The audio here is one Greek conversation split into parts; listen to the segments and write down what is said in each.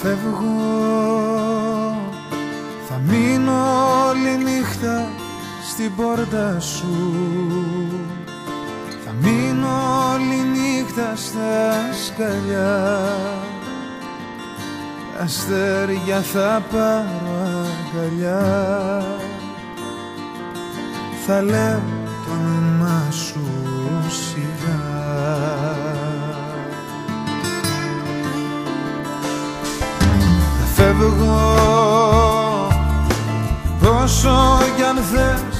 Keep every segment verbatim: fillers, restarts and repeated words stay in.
φεύγω, θα μείνω όλη νύχτα στην πόρτα σου. Θα μείνω όλη νύχτα στα σκαλιά. Αστέρια θα πάρω αγκαλιά. Θα λέω το όνομά σου σιγά. Θα φεύγω όσο κι αν θες,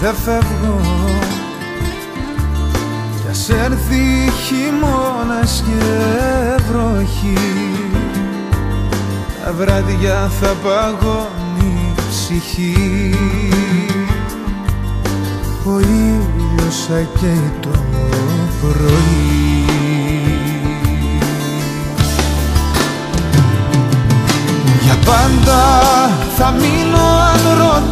δεν φεύγω. Κι ας έρθει χειμώνας και βροχή, τα βράδια θα παγώνει η ψυχή. Ο ήλιος θα καίει το πρωί. Για πάντα θα μείνω αν ρωτάς,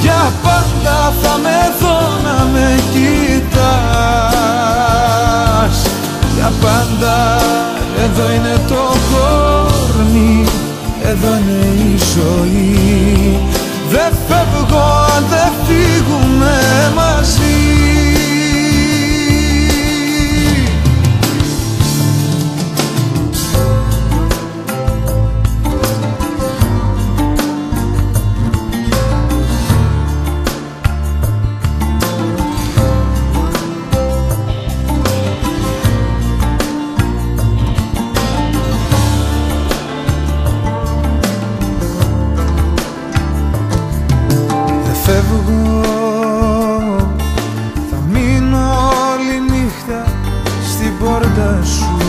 για πάντα θα με δω να με κοιτάς. Για πάντα εδώ είναι το χόρνι, εδώ είναι η ζωή. Δε φεύγω αν δεν φύγουμε μαζί. Θα μείνω όλη νύχτα στην πόρτα σου.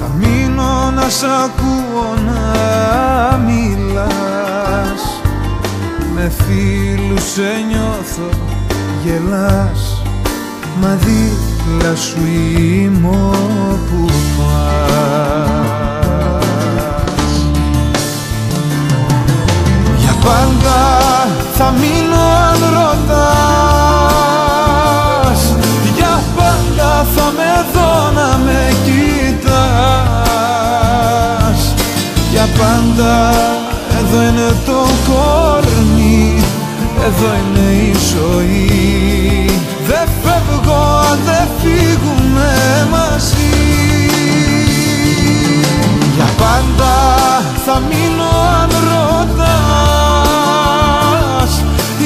Θα μείνω να σ' ακούω να μιλάς. Με φίλους σε νιώθω γελάς, μα δίπλα σου είμαι όπου πας. Για πάντα θα μείνω αν ρωτάς, για πάντα θα με δω να με κοιτάς. Για πάντα εδώ είναι το χόρνι, εδώ είναι η ζωή. Δε φεύγω αν δεν φύγουμε μαζί. Για πάντα θα μείνω αν ρωτάς,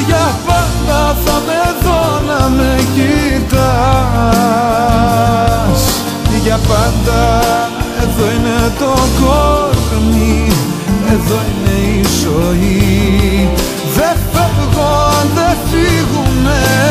για πάντα θα με δω να με κοιτάς. Για πάντα εδώ είναι το κορμί, εδώ είναι η ζωή. Δε φεύγω αν δεν φύγουμε.